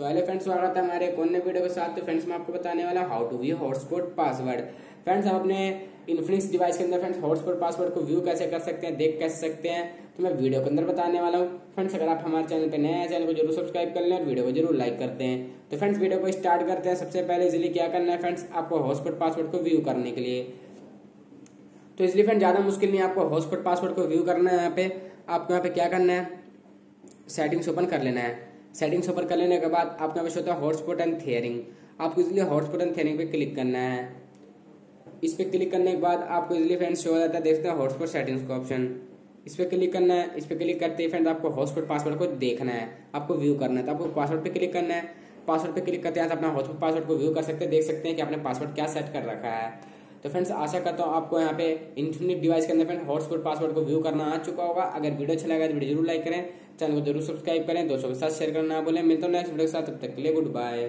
तो hello friends, स्वागत है हमारे एक और नए वीडियो के साथ। तो फ्रेंड्स मैं आपको बताने वाला how to view hotspot password. Friends आप अपने इन्फिनिक्स डिवाइस के अंदर फ्रेंड्स हॉटस्पॉट पासवर्ड को व्यू कैसे कर सकते हैं, देख कैसे सकते हैं, तो मैं वीडियो के अंदर बताने वाला हूँ। फ्रेंड्स अगर आप हमारे चैनल पर नए हैं, चैनल को जरूर सब्सक्राइब कर लें और वीडियो को जरूर लाइक करते हैं। तो फ्रेंड्स वीडियो को स्टार्ट करते हैं। सबसे पहले इजिली क्या करना है फ्रेंड्स, आपको हॉटस्पॉट पासवर्ड को व्यू करने के लिए, तो इसलिए फ्रेंड्स ज़्यादा मुश्किल नहीं है, आपको हॉटस्पॉट पासवर्ड को व्यू करना है। यहाँ पे आपको यहाँ पे क्या करना है, सेटिंग्स ओपन कर लेना है। सेटिंग्स ओपन कर लेने के बाद आपको यहाँ पे शो होता है हॉटस्पॉट एंड थियरिंग, आपको इसलिए हॉटस्पॉट एंड थियरिंग पे क्लिक करना है। इस पर क्लिक करने के बाद आपको इजिली फ्रेंड्स शो हो जाता है, देखते हैं हॉटस्पॉट सेटिंग्स का ऑप्शन, इस पर क्लिक करना है। इस पर क्लिक करते ही फ्रेंड्स आपको हॉटस्पॉट पासवर्ड को देखना है, आपको व्यू करना है, तो आपको पासवर्ड पर क्लिक करना है। पासवर्ड पर क्लिक करते हैं तो अपना हॉटस्पॉट पासवर्ड को व्यू कर सकते हैं, देख सकते हैं कि आपने पासवर्ड क्या सेट कर रखा है। तो फ्रेंड्स आशा करता हूँ आपको यहाँ पे इन्फिनिट डिवाइस के अंदर फ्रेंड हॉटस्पॉट पासवर्ड को व्यू करना आ चुका होगा। अगर वीडियो अच्छा लगा तो वीडियो जरूर लाइक करें, चैनल को जरूर सब्सक्राइब करें, दोस्तों के साथ शेयर करना ना भूलें। मिलता हूँ नेक्स्ट वीडियो के साथ, तब तक के लिए गुड बाय।